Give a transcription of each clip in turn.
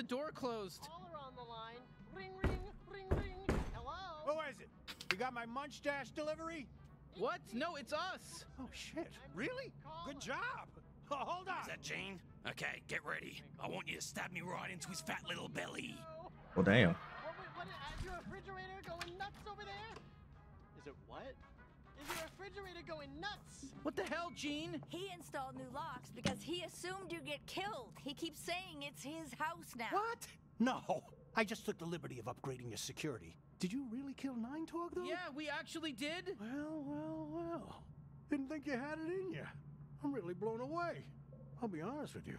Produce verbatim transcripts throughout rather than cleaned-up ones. the door closed. All are on the line. Ring, ring, ring, ring. Hello? Who is it? You got my munch dash delivery? What? No, it's us. Oh, shit. Really? Good job. Oh, hold on. Is that Gene? Okay, get ready. I want you to stab me right into his fat little belly. Well, damn. What, what, is your refrigerator going nuts over there? Is it what? Is your refrigerator going nuts? What the hell, Gene? He installed new locks because he assumed you'd get killed. He keeps saying it's his house now. What? No. I just took the liberty of upgrading your security. Did you really kill Nine Torg, though? Yeah, we actually did. Well, well, well. Didn't think you had it in you. I'm really blown away. I'll be honest with you.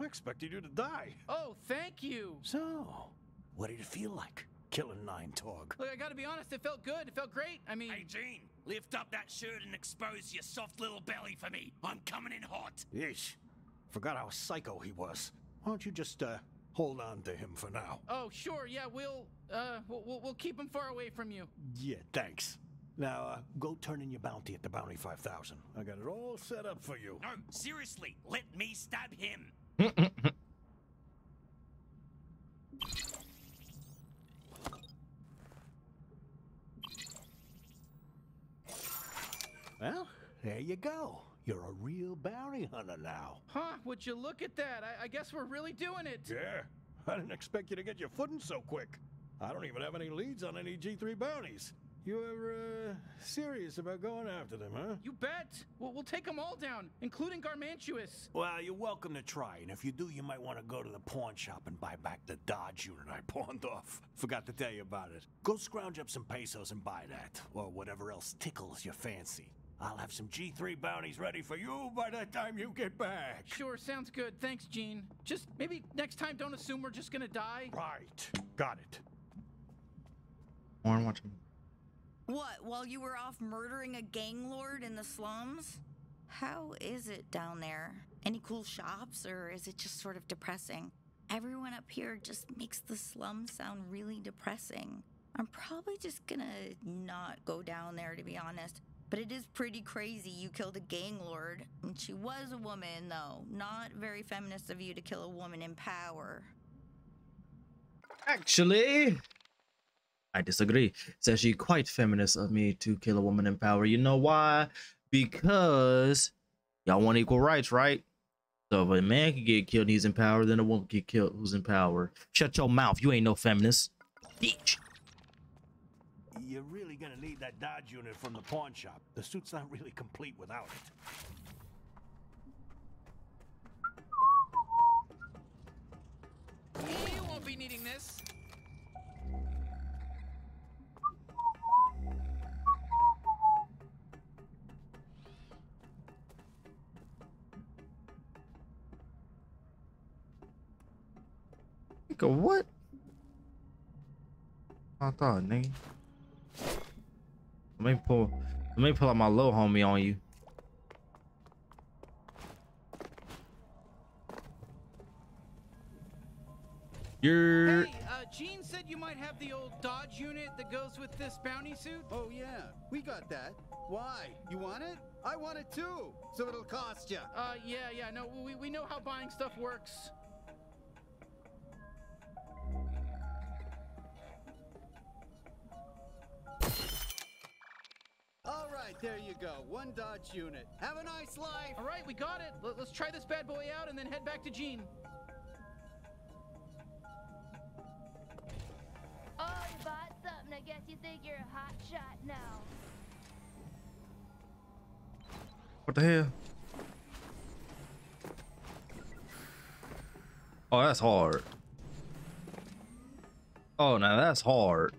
I expected you to die. Oh, thank you. So, what did it feel like? Killing Nine Torg. Look, I gotta be honest, it felt good. It felt great. I mean... Hey, Gene, lift up that shirt and expose your soft little belly for me. I'm coming in hot. Yeesh. Forgot how psycho he was. Why don't you just, uh, hold on to him for now? Oh, sure. Yeah, we'll, uh, we'll, we'll keep him far away from you. Yeah, thanks. Now, uh, go turn in your bounty at the Bounty five thousand. I got it all set up for you. No, seriously, let me stab him. Well, there you go. You're a real bounty hunter now. Huh, would you look at that? I, I guess we're really doing it. Yeah, I didn't expect you to get your footing so quick. I don't even have any leads on any G three bounties. You're, uh, serious about going after them, huh? You bet! We'll, we'll take them all down, including Garmantuous. Well, you're welcome to try, and if you do, you might want to go to the pawn shop and buy back the Dodge unit I pawned off. Forgot to tell you about it. Go scrounge up some pesos and buy that, or whatever else tickles your fancy. I'll have some G three bounties ready for you by the time you get back. Sure, sounds good. Thanks, Gene. Just maybe next time don't assume we're just gonna die. Right. Got it. Warren, watch me. What, while you were off murdering a gang lord in the slums? How is it down there? Any cool shops, or is it just sort of depressing? Everyone up here just makes the slums sound really depressing. I'm probably just gonna not go down there, to be honest. But it is pretty crazy you killed a gang lord. And she was a woman, though. Not very feminist of you to kill a woman in power. Actually, I disagree. It's actually quite feminist of me to kill a woman in power. You know why? Because y'all want equal rights, right? So if a man can get killed and he's in power, then a woman can get killed who's in power. Shut your mouth. You ain't no feminist. Bitch. You're really gonna need that Dodge unit from the pawn shop. The suit's not really complete without it. You won't be needing this. Go what? I thought, nigga. Let me pull let me pull out my little homie on you. You're hey, uh, Gene said you might have the old Dodge unit that goes with this bounty suit. Oh yeah, we got that. Why? You want it? I want it too. So it'll cost you. Uh yeah, yeah, no, we we know how buying stuff works. There you go, one Dodge unit. Have a nice life. All right, we got it. Let's try this bad boy out and then head back to Gene. Oh, you bought something. I guess you think you're a hot shot now. What the hell? Oh, that's hard. Oh, now that's hard.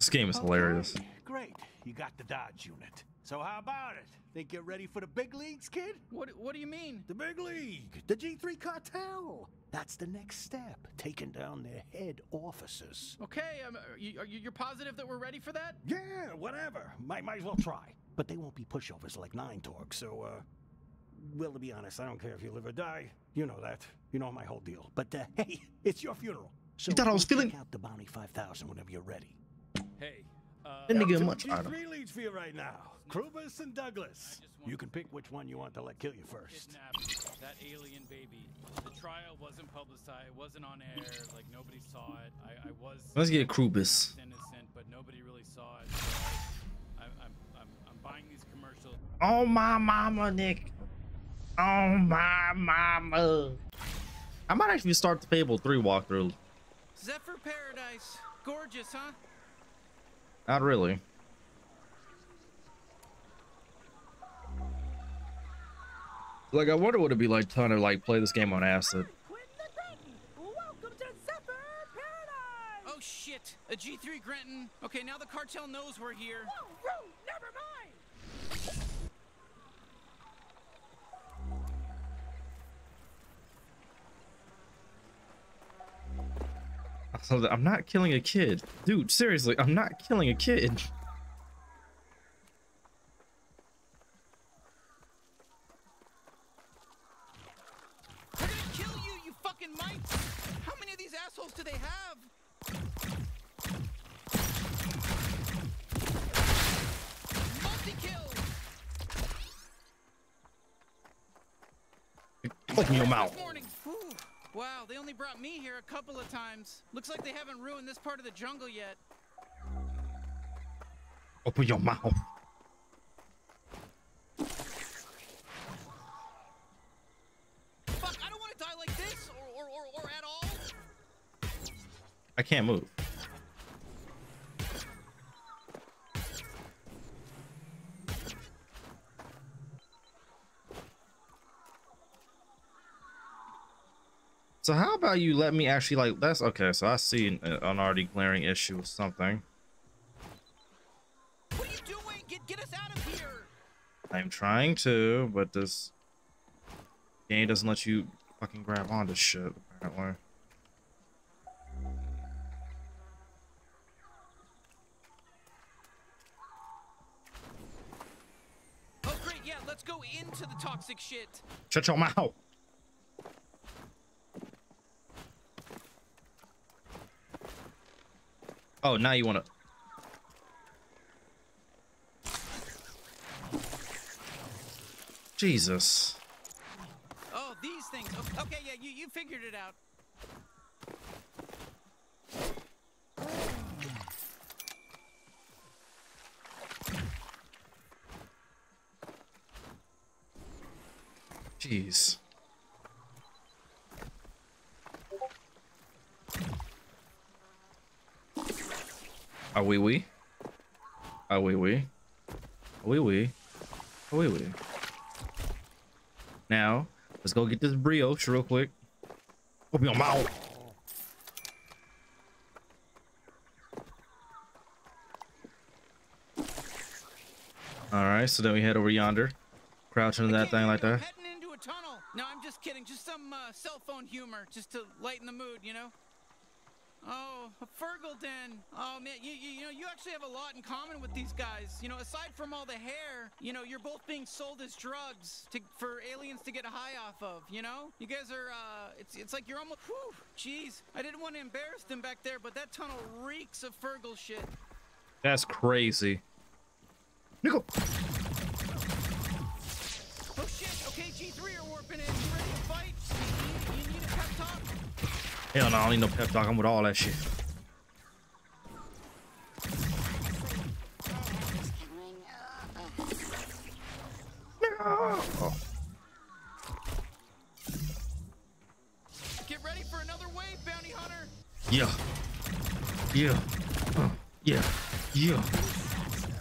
This game is okay. Hilarious. Great, you got the Dodge unit. So how about it? Think you're ready for the big leagues, kid? What What do you mean? The big league, the G three cartel. That's the next step, taking down their head officers. Okay, um, are you, are you, you're positive that we're ready for that? Yeah, whatever. Might might as well try. But they won't be pushovers like Nine Torg. So, uh, well, to be honest, I don't care if you live or die. You know that. You know my whole deal. But uh, hey, it's your funeral. So you thought I was stealing? Out the Bounty five thousand whenever you're ready. Hey, uh, didn't get much. Three leads for you right now: Krubus and Douglas. You can pick which one you want to let kill you first. That alien baby. The trial wasn't publicized. It wasn't on air. Like nobody saw it. I, I was. Let's get Krubus. Innocent, but nobody really saw it. I, I'm, I'm, I'm buying these commercials. Oh my mama, Nick. Oh my mama. I might actually start the Fable three walkthrough. Zephyr Paradise. Gorgeous, huh? Not really. Like, I wonder what it'd be like trying to like play this game on acid. Welcome to Zephyr Paradise. Oh shit, a G three Grenton. Okay, now the cartel knows we're here. Whoa, whoa, never mind. I'm not killing a kid. Dude, seriously, I'm not killing a kid. We're gonna kill you, you fucking mite! How many of these assholes do they have? Multi-kill! Open your mouth. Wow, they only brought me here a couple of times. Looks like they haven't ruined this part of the jungle yet. Open your mouth. Fuck, I don't want to die like this or, or, or, or at all. I can't move. So how about you let me actually like that's okay. So I see an, an already glaring issue with something. What are you doing? Get, get us out of here. I'm trying to, but this game doesn't let you fucking grab onto shit apparently. Oh great, yeah, let's go into the toxic shit. Shut your mouth. Oh, now you want to. Jesus. Oh, these things. Okay, yeah, you, you figured it out. Jeez. Are we we? Are we we? Are we we? Are we we? Now, let's go get this brioche real quick. Open your mouth. Alright, so then we head over yonder. Crouch into that thing like that. Heading into a tunnel. No, I'm just kidding. Just some uh, cell phone humor just to lighten the mood, you know? Oh, a Fergal den. Oh man, you, you you know you actually have a lot in common with these guys. You know, aside from all the hair, you know, you're both being sold as drugs to for aliens to get a high off of. You know, you guys are. Uh, it's it's like you're almost. Whew, jeez, I didn't want to embarrass them back there, but that tunnel reeks of Fergal shit. That's crazy. Nico. Oh shit. Okay, G three are warping in. You ready to fight? You need, you need a pep talk. Hell no, I don't need no pep talk. I'm with all that shit. No. Get ready for another wave, bounty hunter. Yeah. Yeah. Uh, yeah. Yeah.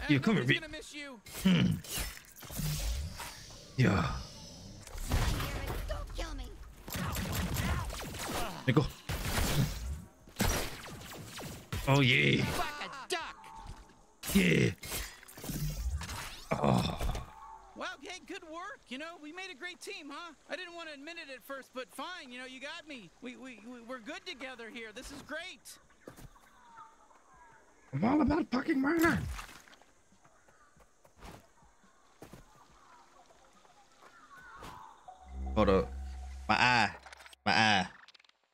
Yeah, come here, bitch. Gonna miss you. Hmm. Yeah. Don't kill me. Now go. Oh yeah. Like a duck. Yeah. Oh. Wow, hey, good work. You know, we made a great team, huh? I didn't want to admit it at first, but fine. You know, you got me. We we we're good together here. This is great. I'm all about fucking murder. Hold up. My eye. My eye.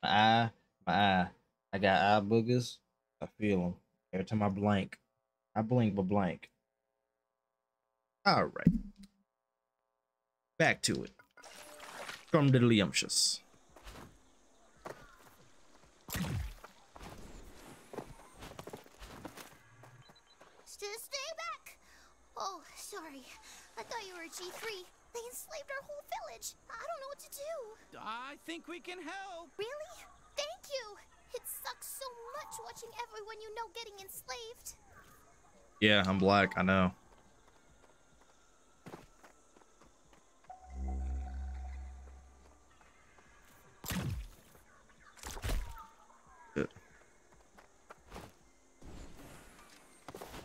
My eye. My eye. I got eye boogers. I feel them. Every time I blank. I blink but blank. All right. Back to it. From the Liumptious. Stay back! Oh, sorry. I thought you were a G three. They enslaved our whole village. I don't know what to do. I think we can help. Really? Thank you. It sucks so much watching everyone you know getting enslaved. Yeah, I'm black. I know.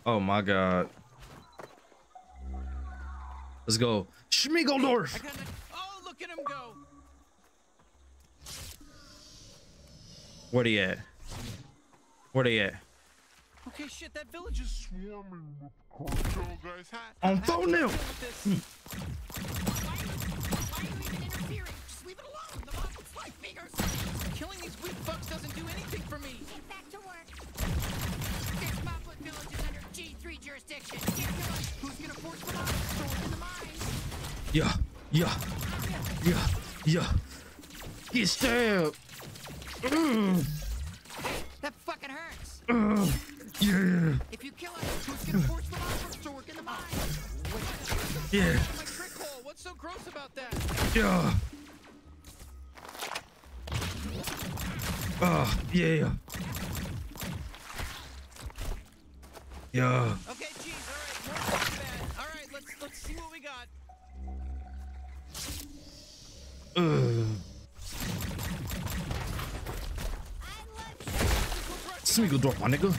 Oh my god. Let's go. Schmiegeldorf! Oh, look at him go. Where he at? Where he at? Okay, shit, that village is swarming with cordial guys. I'm phone now! Killing these weak bucks doesn't do anything for me. Get back to work. This Moplet village is under G three jurisdiction. Who's gonna force them out in the mines? Yeah, yeah, yeah, yeah. Get stabbed. Mm. That fucking hurts. Uh, yeah. If you kill us, who's gonna force them out to work in the mines? Yeah. My trick hole. What's so gross about that? Yeah. Oh, yeah. Yeah. Okay, geez, all right, more bad. All right, let's let's see what we got. Uh. I love Smeagol drop, my nigga.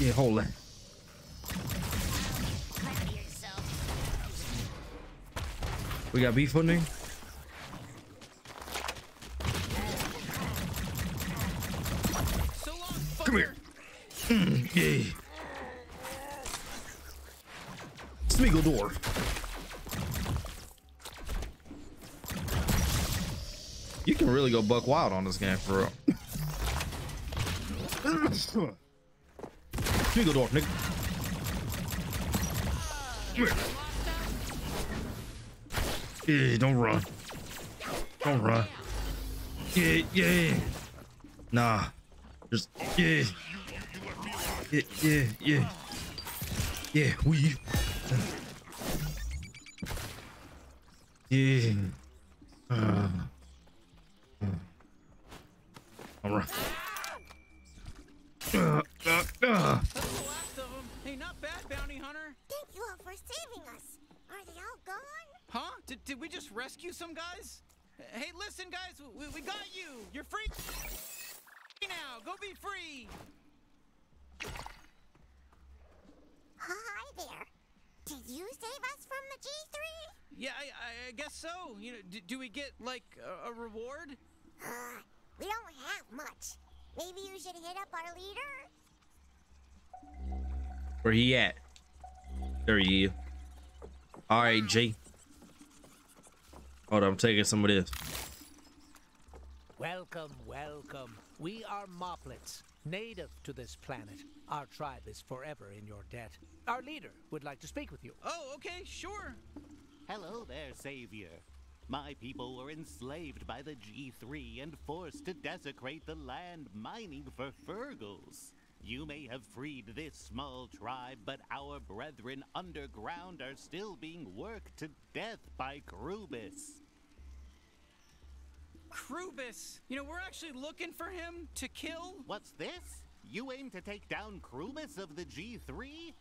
Yeah, hold that. We got beef funding. Come here. Mm, yeah. Schmiegeldorf. You can really go buck wild on this game for real. Schmiegeldorf, nigga. Come here. Yeah, don't run. Don't run. Yeah, yeah. Nah. Just yeah, yeah, yeah, yeah, yeah. We, yeah. Uh, all right. Uh, uh, uh. Hey, not bad, bounty hunter. Thank you all for saving us. Are they all gone? Huh? Did did we just rescue some guys? Hey, listen, guys, we we got you. You're free. Now, go be free. Hi there. Did you save us from the G three? Yeah, I, I guess so. You know, do, do we get like a, a reward? Uh, we don't have much. Maybe you should hit up our leader. Where he at? There he is. All right, G. Hold on, I'm taking some of this. Welcome, welcome. We are Moplets, native to this planet. Our tribe is forever in your debt. Our leader would like to speak with you. Oh, okay, sure. Hello there, savior. My people were enslaved by the G three and forced to desecrate the land mining for Fergals. You may have freed this small tribe, but our brethren underground are still being worked to death by Krubus. Krubus, you know, we're actually looking for him to kill. What's this? You aim to take down Krubus of the G three?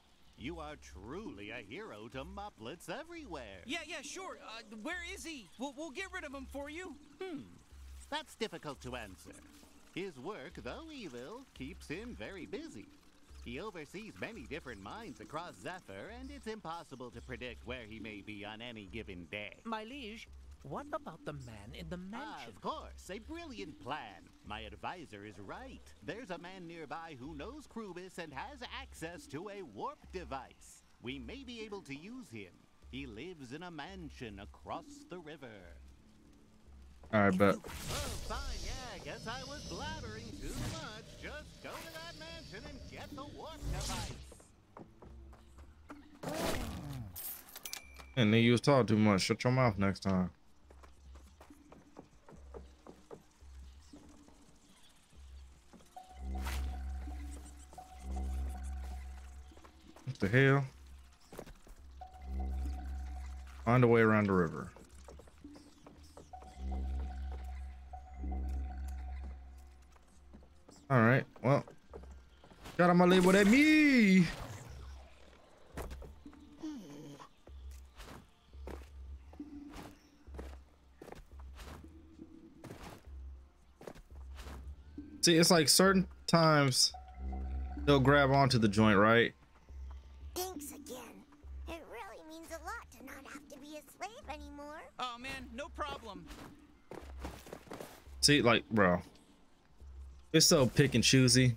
You are truly a hero to Moplets everywhere. Yeah, yeah, sure. Uh, where is he? We'll, we'll get rid of him for you. Hmm. That's difficult to answer. His work, though evil, keeps him very busy. He oversees many different mines across Zephyr, and it's impossible to predict where he may be on any given day. My liege. What about the man in the mansion? Ah, of course, a brilliant plan. My advisor is right. There's a man nearby who knows Krubus and has access to a warp device. We may be able to use him. He lives in a mansion across the river. Alright, bet. Oh, fine, yeah, I guess I was blabbering too much. Just go to that mansion and get the warp device. And then you was talking too much. Shut your mouth next time. What the hell? Find a way around the river. All right, well, got on my label at me. See, it's like certain times they'll grab onto the joint, right? Thanks again. It really means a lot to not have to be a slave anymore. Oh man, no problem. See, like, bro. It's so pick and choosy.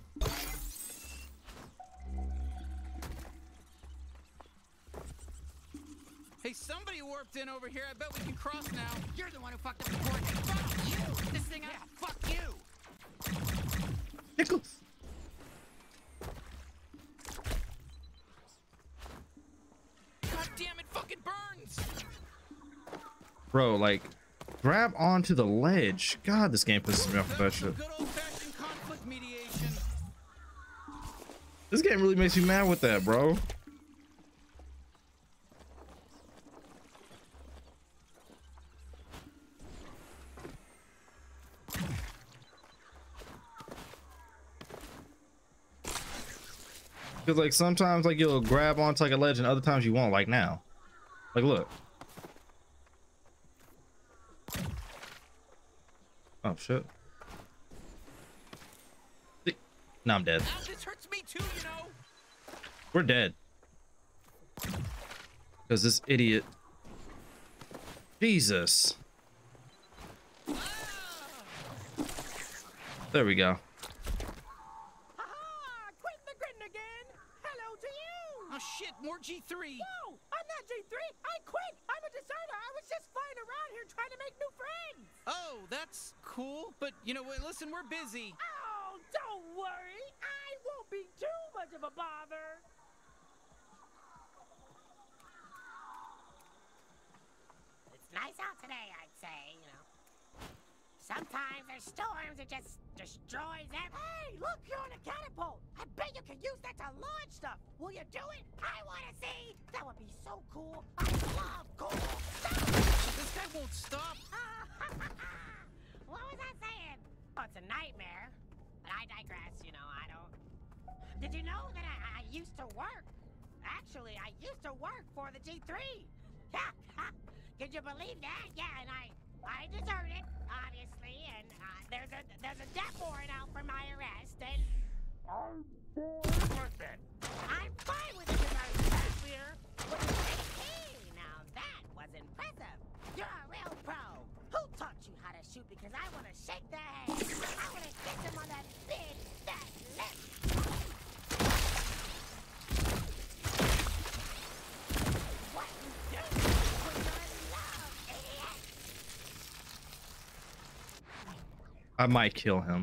Hey, somebody warped in over here. I bet we can cross now. You're the one who fucked up the port. Fuck you! This thing out. Fuck you! Pickles. God damn it! Fucking burns. Bro, like, grab onto the ledge. God, this game pisses me off with that shit. This game really makes me mad with that, bro. Cause like sometimes like you'll grab onto like a ledge and other times you won't, like now. Like look. Oh shit. No, I'm dead. This hurts me too, you know. We're dead. Because this idiot. Jesus. Ah. There we go. Aha! Quit the grin again. Hello to you. Oh shit, more G three. No, I'm not G three. I quit. I'm a deserter. I was just flying around here trying to make new friends. Oh, that's cool. But you know what? Listen, we're busy. Ah. Don't worry, I won't be too much of a bother. It's nice out today, I'd say, you know. Sometimes there's storms that just destroys everything. Hey, look, you're on a catapult. I bet you could use that to launch stuff. Will you do it? I want to see. That would be so cool. I love cool stuff. This guy won't stop. What was I saying? Oh, it's a nightmare. But I digress, you know, I don't... Did you know that I, I used to work? Actually, I used to work for the G three. Yeah, could you believe that? Yeah, and I I deserved it, obviously, and uh, there's a there's a death warrant out for my arrest, and... I'm fine with it. I'm fine with it because I was earlier with eighteen. Now that was impressive. You're a real pro. Who taught you how to shoot? Because I want to shake their head. I want to kiss them on that big, fat lip. What you do with your love, idiot? I might kill him.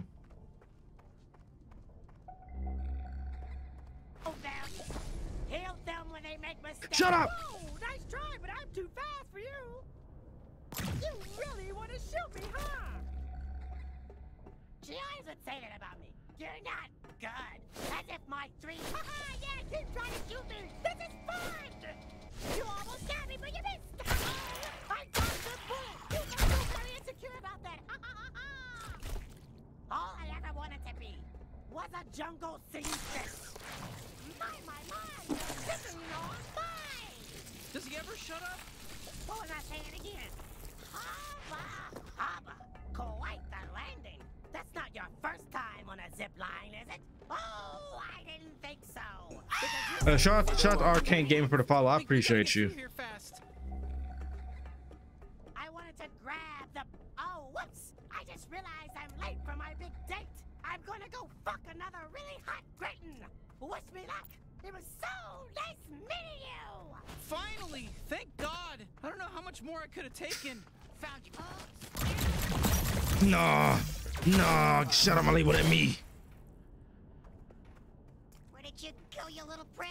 Kill them. Kill them when they make mistakes. Shut up! Whoa, nice try, but I'm too fast for you. You really want to shoot me, huh? G Is would say that about me. You're not good. As if my three... Haha, yeah, keep trying to shoot me. This is fun! You almost got me, but you missed. I got the bullet. You got so very insecure about that. Ha ha ha ha! All I ever wanted to be was a jungle seamstress. My, my, my. This is not mine. Does he ever shut up? Oh, and I say it again. Haba, haba, quite the landing. That's not your first time on a zip line, is it? Oh, I didn't think so. Uh, shout, shout to Arcane Game for the follow. I appreciate you. I wanted to grab the. Oh, whoops! I just realized I'm late for my big date. I'm gonna go fuck another really hot Briton. Wish me luck. It was so nice meeting you. Finally, thank God. I don't know how much more I could have taken. Found you. No, no, shut up, leave it at me. Where did you go, you little prick?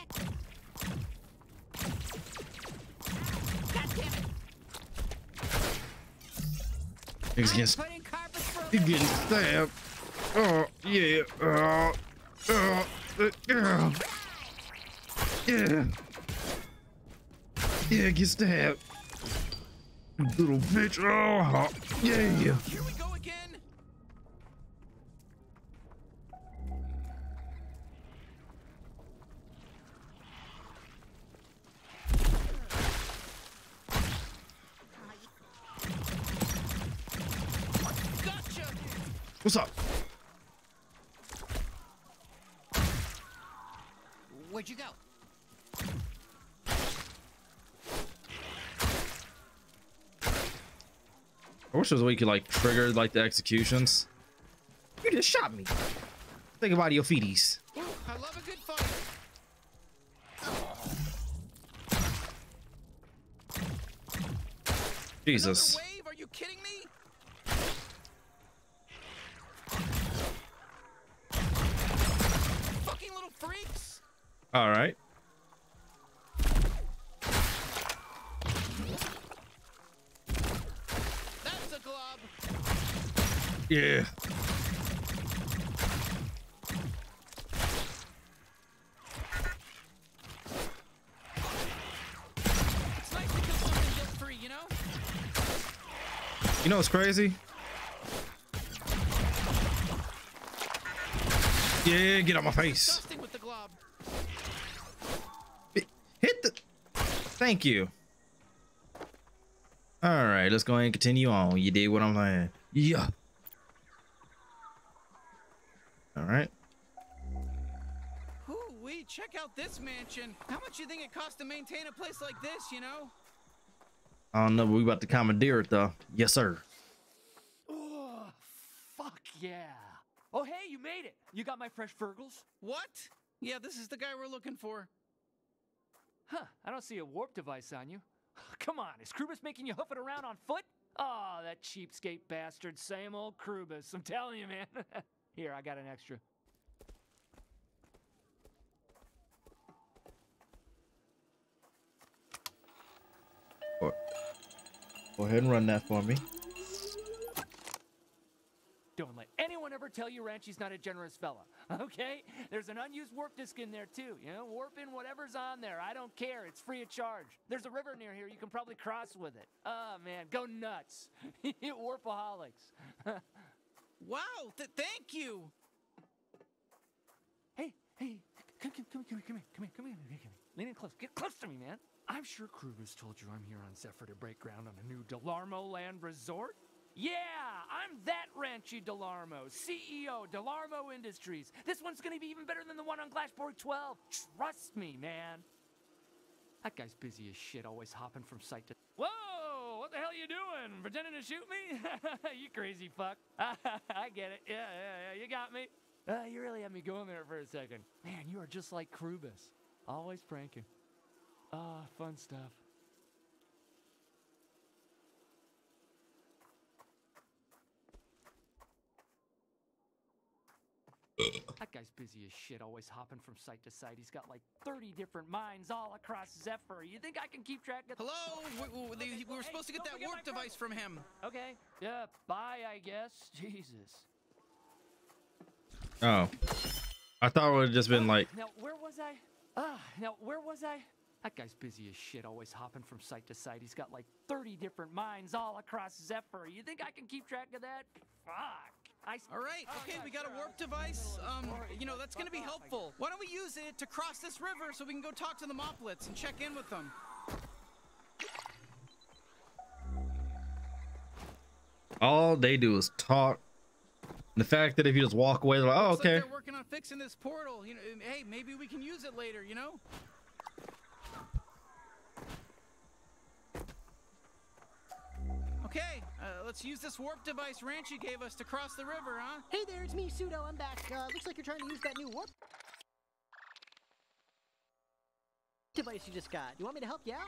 God damn it. He's getting, he's getting stabbed. Oh, yeah. Oh, oh, oh. Yeah. Yeah, get stabbed. Little bitch. Oh, yeah. Here we go again. Gotcha. What's up? Where'd you go? I wish there was a way you could like trigger like the executions. You just shot me. Think about your feeties. Ooh, I love a good fight. Jesus. Another wave? Are you kidding me? Fucking little freaks. All right. Yeah. It's nice to get something just free, you know? You know what's crazy? Yeah, get out my face. With the glob. Hit the... Thank you. Alright, let's go ahead and continue on. You did what I'm saying. Yeah. All right. Ooh-wee, check out this mansion. How much do you think it costs to maintain a place like this, you know? I don't know, but we about to commandeer it, though. Yes, sir. Oh, fuck yeah. Oh, hey, you made it. You got my fresh Fergals? What? Yeah, this is the guy we're looking for. Huh, I don't see a warp device on you. Come on, is Krubus making you hoof it around on foot? Oh, that cheapskate bastard. Same old Krubus. I'm telling you, man. Here, I got an extra. Go ahead and run that for me. Don't let anyone ever tell you Ranchi's not a generous fella, okay? There's an unused warp disc in there, too. You know, warp in whatever's on there. I don't care. It's free of charge. There's a river near here. You can probably cross with it. Oh, man, go nuts. You warpaholics. Wow, th thank you. Hey, hey, come, come, come, come, come here, come here, come here, come here. Lean in close, get close to me, man. I'm sure Krubus told you I'm here on Zephyr to break ground on a new DeLarmo Land Resort. Yeah, I'm that Ranchi DeLarmo, C E O, DeLarmo Industries. This one's gonna be even better than the one on Glassboro twelve. Trust me, man. That guy's busy as shit, always hopping from site to... Whoa, what the hell are you doing? Pretending to shoot me? You crazy fuck. I get it. Yeah, yeah, yeah, you got me. Uh, you really had me going there for a second. Man, you are just like Krubus. Always pranking. Ah, oh, fun stuff. That guy's busy as shit, always hopping from site to site. He's got like thirty different mines all across Zephyr. You think I can keep track of... Hello? We, we, okay, we were hey, supposed to get that warp device from him. Okay. Yeah, bye, I guess. Jesus. Oh. I thought it would have just been like... Now, where was I? Ah, uh, now, where was I? That guy's busy as shit, always hopping from site to site. He's got like thirty different mines all across Zephyr. You think I can keep track of that? Fuck. All right, okay, we got a warp device. Um, you know, that's gonna be helpful. Why don't we use it to cross this river so we can go talk to the Moplets and check in with them? All they do is talk. The fact that if you just walk away, they're like, oh, okay. Looks like they're working on fixing this portal. You know, hey, maybe we can use it later, you know? Okay, uh, let's use this warp device Ranchi gave us to cross the river, huh? Hey there, it's me, Sudo. I'm back. Uh, looks like you're trying to use that new warp device you just got. You want me to help you out?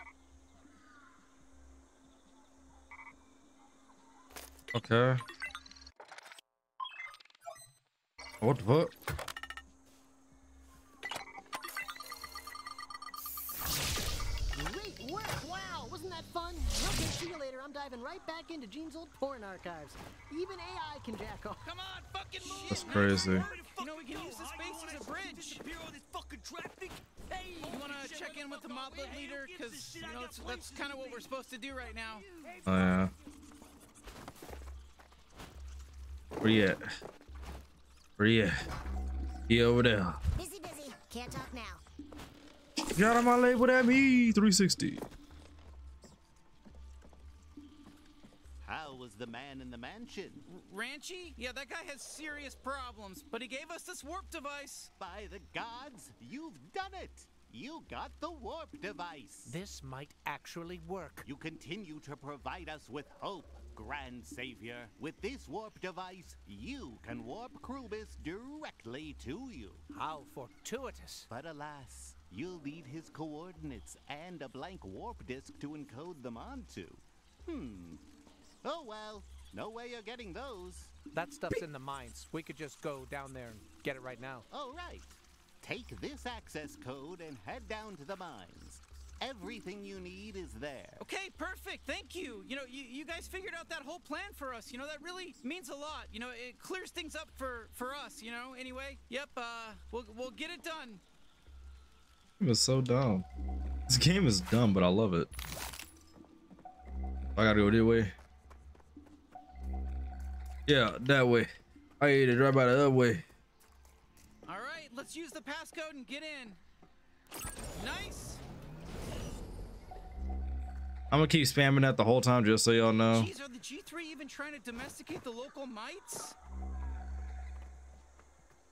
Okay. What the fuck? Right back into Gene's old porn archives. Even A I can jack off. Come on, fucking move. That's crazy. You know we can use this space as a bridge. Hey, you want to check in with the moblet leader, because you know that's, that's kind of what we're supposed to do right now. Oh yeah. Where you at? Where you at? He over there. Busy, busy. Can't talk now. Get out of my label, that me three sixty. How was the man in the mansion? Ranchy? Yeah, that guy has serious problems, but he gave us this warp device. By the gods, you've done it. You got the warp device. This might actually work. You continue to provide us with hope, Grand Savior. With this warp device, you can warp Krubus directly to you. How fortuitous. But alas, you'll need his coordinates and a blank warp disk to encode them onto. Hmm. Oh well, no way you're getting those. That stuff's in the mines. We could just go down there and get it right now. All right. Take this access code and head down to the mines. Everything you need is there. Okay, perfect. Thank you. You know, you, you guys figured out that whole plan for us. You know, that really means a lot. You know, it clears things up for, for us, you know, anyway. Yep, uh, we'll, we'll get it done. It was so dumb. This game is dumb, but I love it. I gotta go this way. Yeah, that way. I ate it right by the other way. All right, let's use the passcode and get in. Nice. I'm gonna keep spamming that the whole time, just so y'all know. Jeez, are the G three even trying to domesticate the local mites?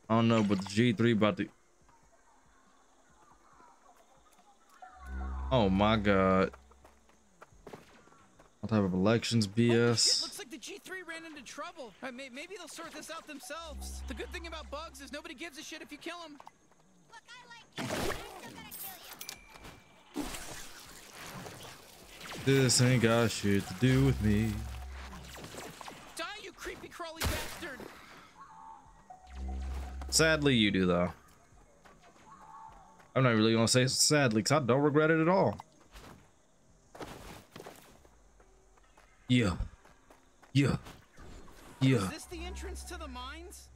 I don't know, but the G three about to. Oh my God. What type of elections B S? Oh, looks like the G three ran into trouble. Right, may maybe they'll sort this out themselves. The good thing about bugs is nobody gives a shit if you kill them. Look, I like you. I'm still gonna kill you. This ain't got shit to do with me. Die, you creepy crawly bastard. Sadly, you do though. I'm not really gonna say sadly, cause I don't regret it at all. Yeah, yeah, yeah. Is this the entrance to the mines?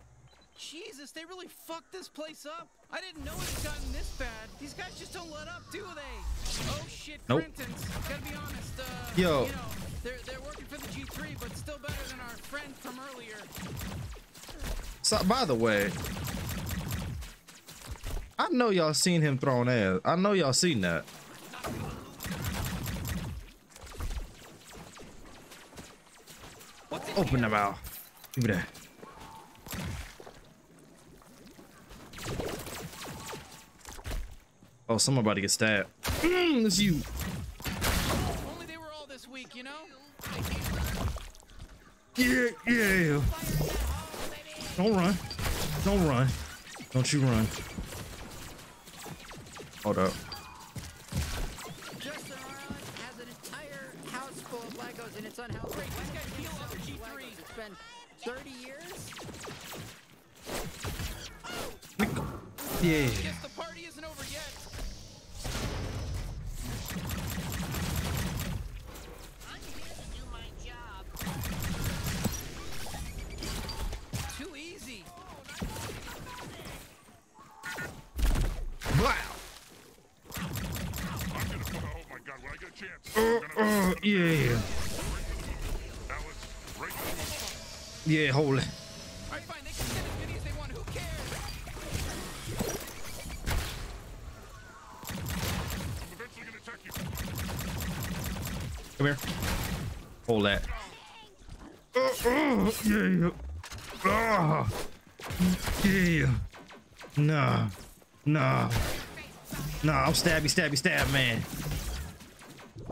Jesus, they really fucked this place up. I didn't know it had gotten this bad. These guys just don't let up, do they? Oh shit, nope. Brenton's. Gotta be honest, uh, Yo. you know, they're, they're working for the G three, but still better than our friend from earlier. So, by the way, I know y'all seen him throwing ass. I know y'all seen that. Open them out. Give me that. Oh, someone about to get stabbed. Mm, it's you. Only they were all this week, you know? Yeah, yeah. Don't run. Don't run. Don't you run. Hold up. thirty years? Yeah. Guess the party isn't over yet. I'm here to do my job. Too easy. Wow. I'm gonna put out, oh my god, when I get a chance. Oh, uh, uh, yeah. Yeah, hold it. All right, fine. They can send as many as they want. Who cares? I'm eventually gonna attack you. Come here. Hold that. Oh, oh yeah. Oh, yeah. Nah, nah, nah. I'm stabby, stabby, stab, man.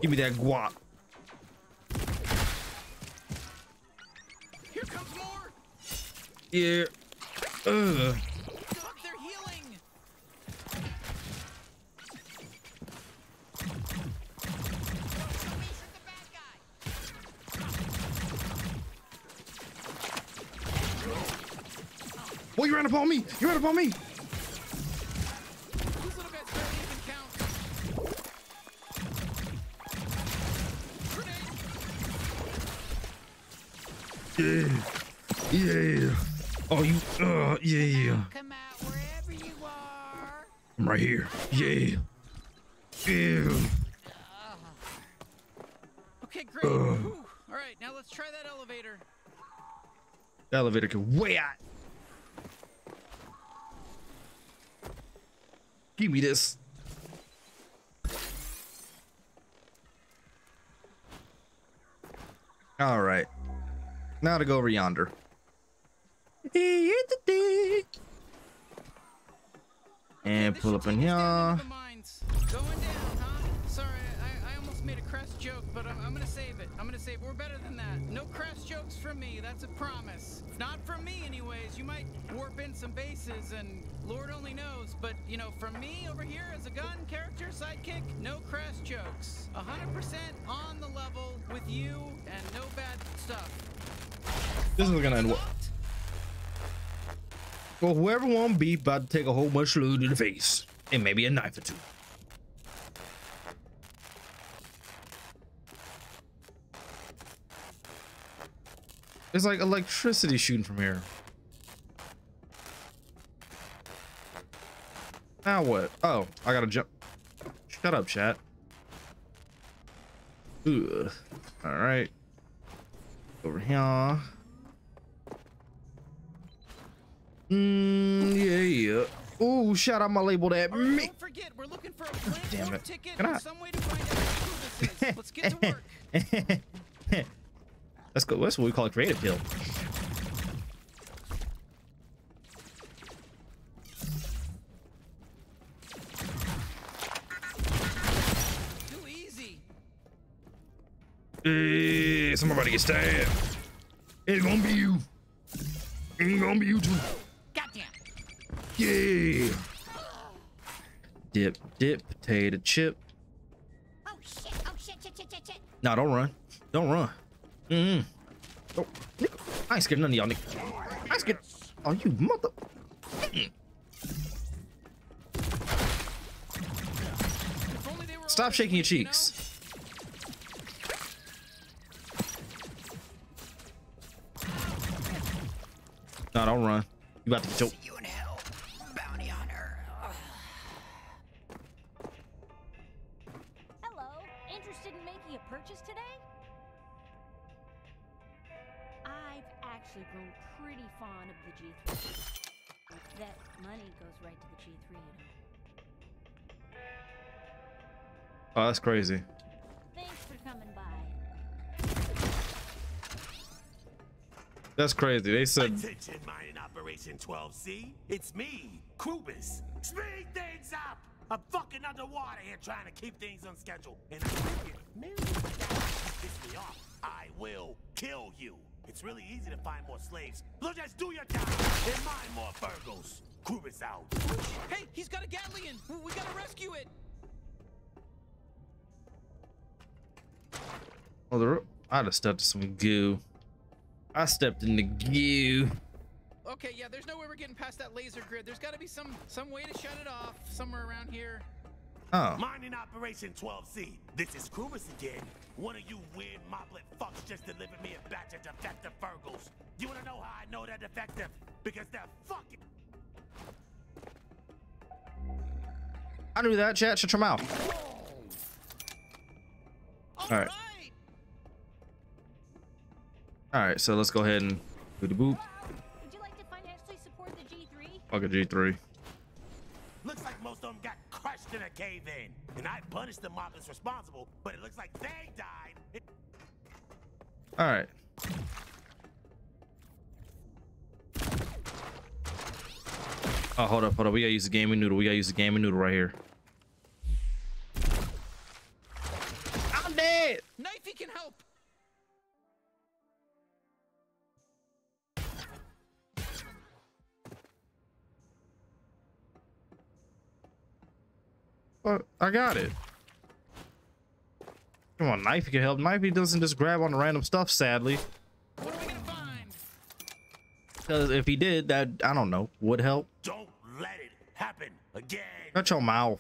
Give me that guap. Yeah. Ugh. Fuck, they're healing. Well, you ran up on me. You ran up on me. Yeah. Yeah. Oh, you. Uh, yeah. Come out wherever you are. I'm right here. Yeah. Yeah. Uh, okay, great. Uh, all right, now let's try that elevator. The elevator can way out. Give me this. All right. Now to go over yonder. And pull up in here. Going down, huh? Sorry, I, I almost made a crass joke, but I'm, I'm gonna save it. I'm gonna save it. We're better than that. No crass jokes from me. That's a promise. Not from me, anyways. You might warp in some bases, and Lord only knows. But you know, from me over here as a gun character sidekick, no crass jokes. A hundred percent on the level with you, and no bad stuff. This is gonna end well. Well, whoever won't be about to take a whole bunch of loot in the face, and maybe a knife or two. It's like electricity shooting from here. Now what? Oh, I gotta jump. Shut up, chat. Ugh. All right. Over here. Mmm, yeah, yeah. Ooh, shout out my label at me. Don't forget, we're looking for a plane ticket and some way to find out who this is. Let's get to work. That's good. That's what we call a creative build. Too easy. Hey, somebody about to get stabbed. It's gonna be you. It's gonna be you too. Yeah. Dip, dip, potato chip. Oh shit! Oh shit! Shit! Shit! Shit! Nah, don't run! Don't run! Mm. Oh, I ain't scared of none of y'all, nigga. I ain't scared. Oh, you mother! Mm. Stop shaking your cheeks. Nah, don't run! You about to get choked. Grown pretty fond of the G three. That money goes right to the G three, you know. Oh, that's crazy. Thanks for coming by. That's crazy. They said attention, mining operation twelve C. It's me, Krubus. Speed things up. I'm fucking underwater here trying to keep things on schedule. And I figured maybe that piss me off. I will kill you. It's really easy to find more slaves. Look, just do your job and mine more Fergals. Krubus out. Hey, he's got a Gatlian. We gotta rescue it. Oh, the I'd have stepped to some goo. I stepped in the goo. Okay, yeah, there's no way we're getting past that laser grid. There's got to be some some way to shut it off somewhere around here. Oh. Mining operation twelve C. This is Krubus again. One of you weird Moplet fucks just delivered me a batch of defective Fergals. You wanna know how I know they're defective? Because they're fucking. I knew that, chat. Shut your mouth. All right. All right. So let's go ahead and do the boop. Would you like to financially support the G three? Fuck a G three. Looks like most of them got crushed in a cave-in, and I punished the mob that's responsible, but it looks like they died. It all right. Oh, hold up, hold up. We gotta use the gaming noodle. We gotta use the gaming noodle right here. I'm dead. Knifey can help. But I got it. Come on, Knifey can help. Knifey doesn't just grab on random stuff, sadly. What are we gonna find? Because if he did, that, I don't know, would help. Don't let it happen again. Shut your mouth.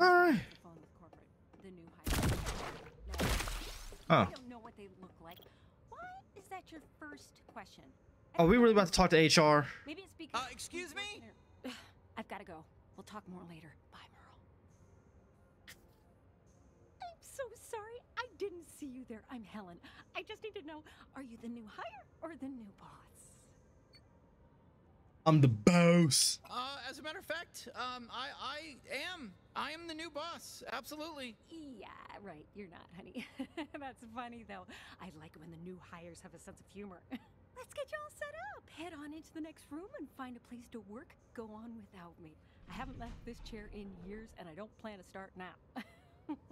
All right. Oh. Are we really about to talk to H R? Maybe it's because uh, excuse me? I've got to go. We'll talk more later. Bye, Merle. I'm so sorry. I didn't see you there. I'm Helen. I just need to know, are you the new hire or the new boss? I'm the boss. Uh, as a matter of fact, um, I, I am. I am the new boss. Absolutely. Yeah, right. You're not, honey. That's funny, though. I like it when the new hires have a sense of humor. Let's get y'all set up. Head on into the next room and find a place to work. Go on without me. I haven't left this chair in years, and I don't plan to start now.